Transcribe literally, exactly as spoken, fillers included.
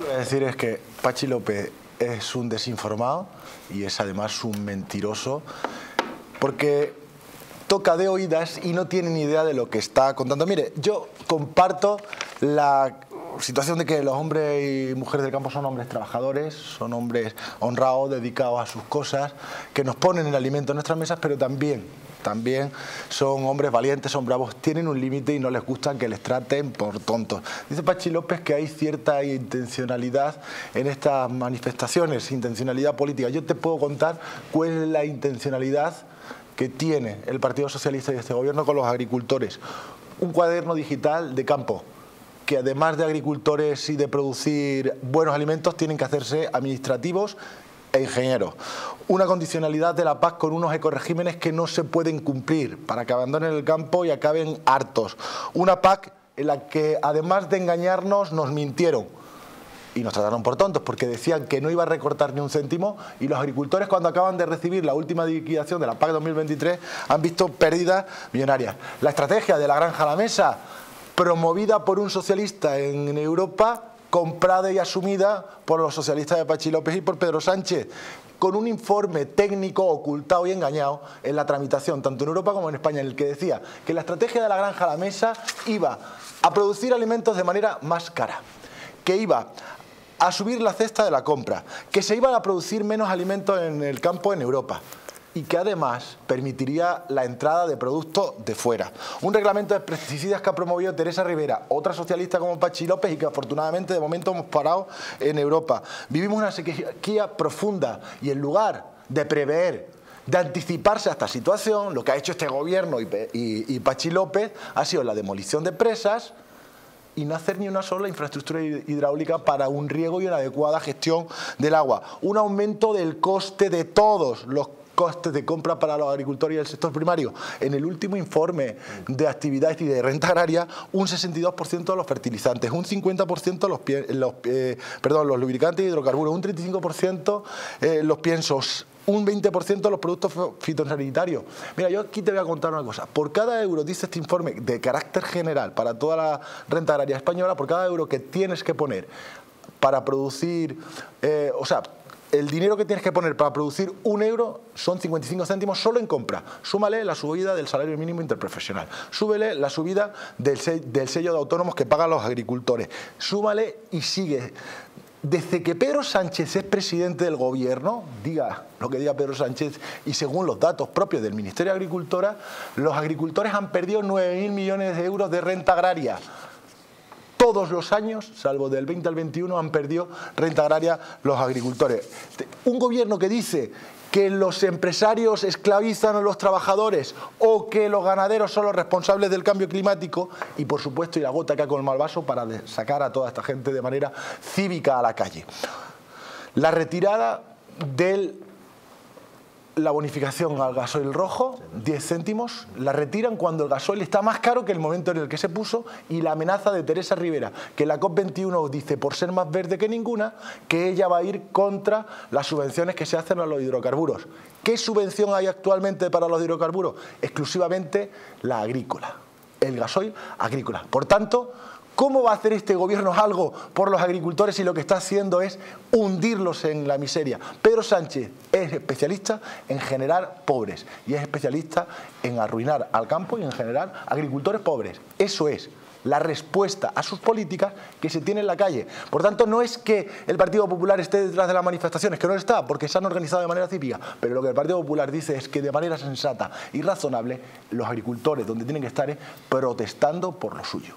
Lo que voy a decir es que Pachi López es un desinformado y es además un mentiroso porque toca de oídas y no tiene ni idea de lo que está contando. Mire, yo comparto la situación de que los hombres y mujeres del campo son hombres trabajadores, son hombres honrados, dedicados a sus cosas, que nos ponen el alimento en nuestras mesas, pero también, también son hombres valientes, son bravos, tienen un límite y no les gusta que les traten por tontos. Dice Pachi López que hay cierta intencionalidad en estas manifestaciones, intencionalidad política. Yo te puedo contar cuál es la intencionalidad que tiene el Partido Socialista y este gobierno con los agricultores. Un cuaderno digital de campo, que además de agricultores y de producir buenos alimentos, tienen que hacerse administrativos e ingenieros. Una condicionalidad de la P A C con unos ecoregímenes que no se pueden cumplir para que abandonen el campo y acaben hartos. Una P A C en la que, además de engañarnos, nos mintieron y nos trataron por tontos, porque decían que no iba a recortar ni un céntimo, y los agricultores, cuando acaban de recibir la última liquidación de la P A C dos mil veintitrés, han visto pérdidas millonarias. La estrategia de la granja a la mesa, promovida por un socialista en Europa, comprada y asumida por los socialistas de Pachi López y por Pedro Sánchez, con un informe técnico ocultado y engañado en la tramitación, tanto en Europa como en España, en el que decía que la estrategia de la granja a la mesa iba a producir alimentos de manera más cara, que iba a subir la cesta de la compra, que se iban a producir menos alimentos en el campo en Europa y que además permitiría la entrada de productos de fuera. Un reglamento de pesticidas que ha promovido Teresa Ribera, otra socialista como Pachi López, y que afortunadamente de momento hemos parado en Europa. Vivimos una sequía profunda y en lugar de prever, de anticiparse a esta situación, lo que ha hecho este gobierno y, y, y Pachi López ha sido la demolición de presas y no hacer ni una sola infraestructura hidráulica para un riego y una adecuada gestión del agua. Un aumento del coste de todos los costes de compra para los agricultores y el sector primario. En el último informe de actividad y de renta agraria, un sesenta y dos por ciento de los fertilizantes, un cincuenta por ciento los, pie, los, eh, perdón, los lubricantes y hidrocarburos, un treinta y cinco por ciento eh, los piensos, un veinte por ciento los productos fitosanitarios. Mira, yo aquí te voy a contar una cosa. Por cada euro, dice este informe de carácter general para toda la renta agraria española, por cada euro que tienes que poner para producir, eh, o sea, el dinero que tienes que poner para producir un euro son cincuenta y cinco céntimos solo en compra. Súmale la subida del salario mínimo interprofesional. Súbele la subida del sello de autónomos que pagan los agricultores. Súmale y sigue. Desde que Pedro Sánchez es presidente del gobierno, diga lo que diga Pedro Sánchez, y según los datos propios del Ministerio de Agricultura, los agricultores han perdido nueve mil millones de euros de renta agraria. Todos los años, salvo del veinte al veintiuno, han perdido renta agraria los agricultores. Un gobierno que dice que los empresarios esclavizan a los trabajadores o que los ganaderos son los responsables del cambio climático y, por supuesto, y la gota que ha colmado el vaso para sacar a toda esta gente de manera cívica a la calle. La retirada del... La bonificación al gasoil rojo, diez céntimos, la retiran cuando el gasoil está más caro que el momento en el que se puso, y la amenaza de Teresa Ribera, que la COP veintiuno dice, por ser más verde que ninguna, que ella va a ir contra las subvenciones que se hacen a los hidrocarburos. ¿Qué subvención hay actualmente para los hidrocarburos? Exclusivamente la agrícola, el gasoil agrícola. Por tanto, ¿cómo va a hacer este gobierno algo por los agricultores si lo que está haciendo es hundirlos en la miseria? Pedro Sánchez es especialista en generar pobres y es especialista en arruinar al campo y en generar agricultores pobres. Eso es la respuesta a sus políticas que se tiene en la calle. Por tanto, no es que el Partido Popular esté detrás de las manifestaciones, que no está, porque se han organizado de manera cívica, pero lo que el Partido Popular dice es que de manera sensata y razonable los agricultores donde tienen que estar es protestando por lo suyo.